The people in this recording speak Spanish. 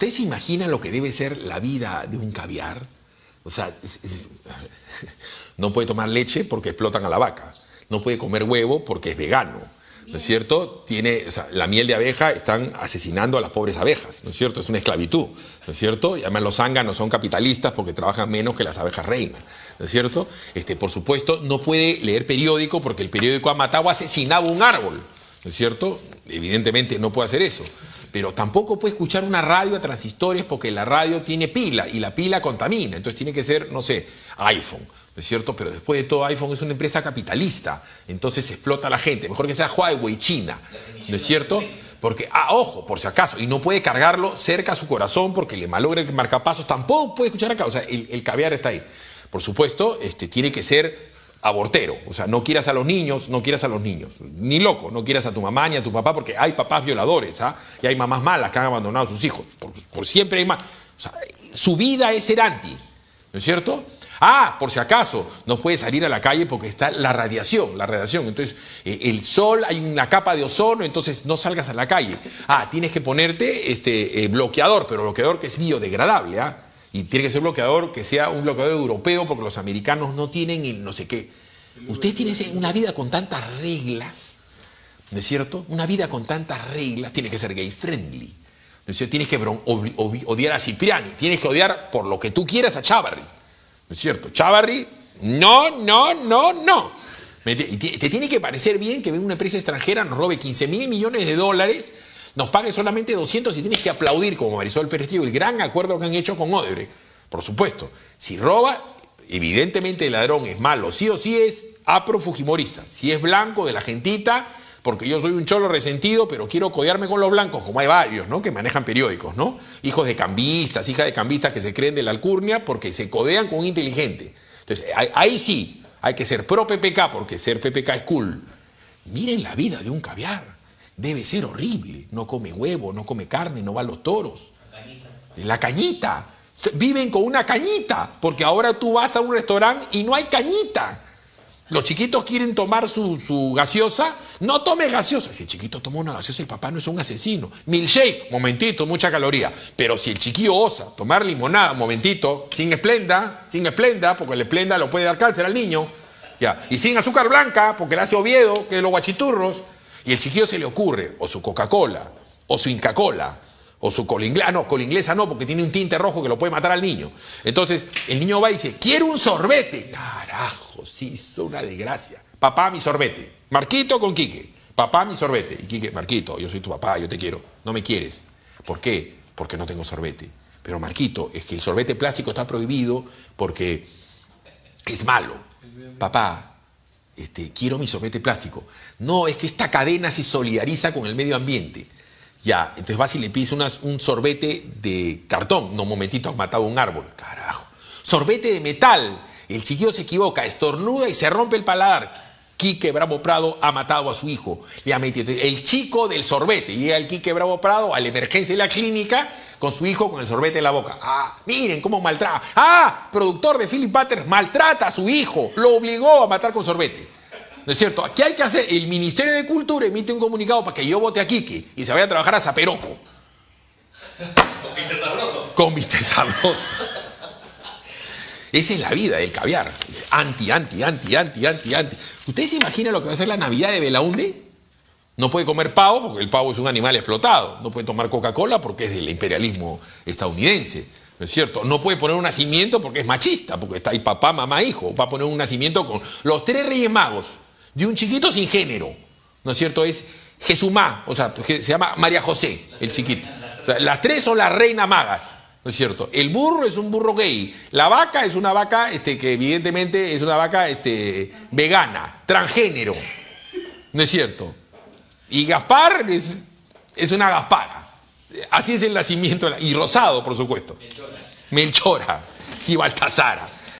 ¿Ustedes se imaginan lo que debe ser la vida de un caviar? O sea, no puede tomar leche porque explotan a la vaca. No puede comer huevo porque es vegano, ¿no es cierto? Tiene, o sea, la miel de abeja están asesinando a las pobres abejas, ¿no es cierto? Es una esclavitud, ¿no es cierto? Y además los zánganos son capitalistas porque trabajan menos que las abejas reinas, ¿no es cierto? Por supuesto, no puede leer periódico porque el periódico ha matado o asesinado un árbol, ¿no es cierto? Evidentemente no puede hacer eso. Pero tampoco puede escuchar una radio a transistores porque la radio tiene pila y la pila contamina. Entonces tiene que ser, no sé, iPhone, ¿no es cierto? Pero después de todo, iPhone es una empresa capitalista. Entonces explota a la gente. Mejor que sea Huawei, China, ¿no es cierto? Porque, ojo, por si acaso, y no puede cargarlo cerca a su corazón porque le malogra el marcapasos. Tampoco puede escuchar acá. O sea, el caviar está ahí. Por supuesto, tiene que ser abortero. O sea, no quieras a los niños, no quieras a los niños. Ni loco, no quieras a tu mamá ni a tu papá porque hay papás violadores, ¿ah? Y hay mamás malas que han abandonado a sus hijos. Por siempre hay más. O sea, su vida es ser anti, ¿no es cierto? Ah, por si acaso, no puede salir a la calle porque está la radiación, Entonces, el sol, hay una capa de ozono, entonces no salgas a la calle. Ah, tienes que ponerte bloqueador, pero bloqueador que es biodegradable, ¿ah? Y tiene que ser bloqueador que sea un bloqueador europeo porque los americanos no tienen el no sé qué. Ustedes tienen una vida con tantas reglas, ¿no es cierto? Una vida con tantas reglas. Tienes que ser gay friendly, ¿no es cierto? Tienes que odiar a Cipriani. Tienes que odiar por lo que tú quieras a Chávarry, ¿no es cierto? Chávarry, no. Te tiene que parecer bien que una empresa extranjera nos robe 15.000 millones de dólares, nos pague solamente 200 y tienes que aplaudir como Marisol Perestío el gran acuerdo que han hecho con Odebrecht. Por supuesto, si roba, evidentemente el ladrón es malo, sí o sí es afrofujimorista. Si es blanco de la gentita, porque yo soy un cholo resentido, pero quiero codearme con los blancos, como hay varios, ¿no? Que manejan periódicos, ¿no? Hijos de cambistas, hijas de cambistas que se creen de la alcurnia porque se codean con un inteligente. Entonces, ahí sí, hay que ser pro PPK, porque ser PPK es cool. Miren la vida de un caviar. Debe ser horrible. No come huevo, no come carne, no va a los toros. La cañita. Viven con una cañita, porque ahora tú vas a un restaurante y no hay cañita. Los chiquitos quieren tomar su gaseosa. No tomes gaseosa. Si el chiquito toma una gaseosa, el papá no es un asesino. Milkshake, momentito, mucha caloría. Pero si el chiquillo osa tomar limonada, momentito, sin esplenda, porque la esplenda lo puede dar cáncer al niño. Ya. Y sin azúcar blanca, porque le hace Oviedo, que los guachiturros. Y el chiquillo se le ocurre, o su Coca-Cola, o su Inca-Cola, o su cola inglesa. No, cola inglesa no, porque tiene un tinte rojo que lo puede matar al niño. Entonces, el niño va y dice, quiero un sorbete. Carajo, sí, es una desgracia. Papá, mi sorbete. Marquito con Quique. Papá, mi sorbete. Y Quique, Marquito, yo soy tu papá, yo te quiero. No me quieres. ¿Por qué? Porque no tengo sorbete. Pero Marquito, es que el sorbete plástico está prohibido porque es malo. Papá, quiero mi sorbete plástico. No, es que esta cadena se solidariza con el medio ambiente. Ya, entonces vas y le pides un sorbete de cartón. No, momentito, has matado un árbol. Carajo. Sorbete de metal. El chiquillo se equivoca, estornuda y se rompe el paladar. Quique Bravo Prado ha matado a su hijo. Le ha metido el chico del sorbete. Llega el Quique Bravo Prado a la emergencia de la clínica con su hijo con el sorbete en la boca. Ah, miren cómo maltrata. Ah, productor de Philip Butters maltrata a su hijo. Lo obligó a matar con sorbete. ¿No es cierto? ¿Qué hay que hacer? El Ministerio de Cultura emite un comunicado para que yo vote a Quique y se vaya a trabajar a Zaperoco. Con Mister Sabroso. Con Mister Sabroso. Esa es la vida del caviar. Es anti. ¿Ustedes se imaginan lo que va a ser la Navidad de Belaunde? No puede comer pavo porque el pavo es un animal explotado. No puede tomar Coca-Cola porque es del imperialismo estadounidense. ¿No es cierto? No puede poner un nacimiento porque es machista, porque está ahí papá, mamá, hijo. Va a poner un nacimiento con los 3 reyes magos de un chiquito sin género. ¿No es cierto? Es Jesumá, o sea, se llama María José, el chiquito. O sea, las 3 son las reinas magas. ¿No es cierto? El burro es un burro gay. La vaca es una vaca que evidentemente es una vaca vegana, transgénero. ¿No es cierto? Y Gaspar es una Gaspara. Así es el nacimiento. Y Rosado, por supuesto. Melchora. Y Baltasara.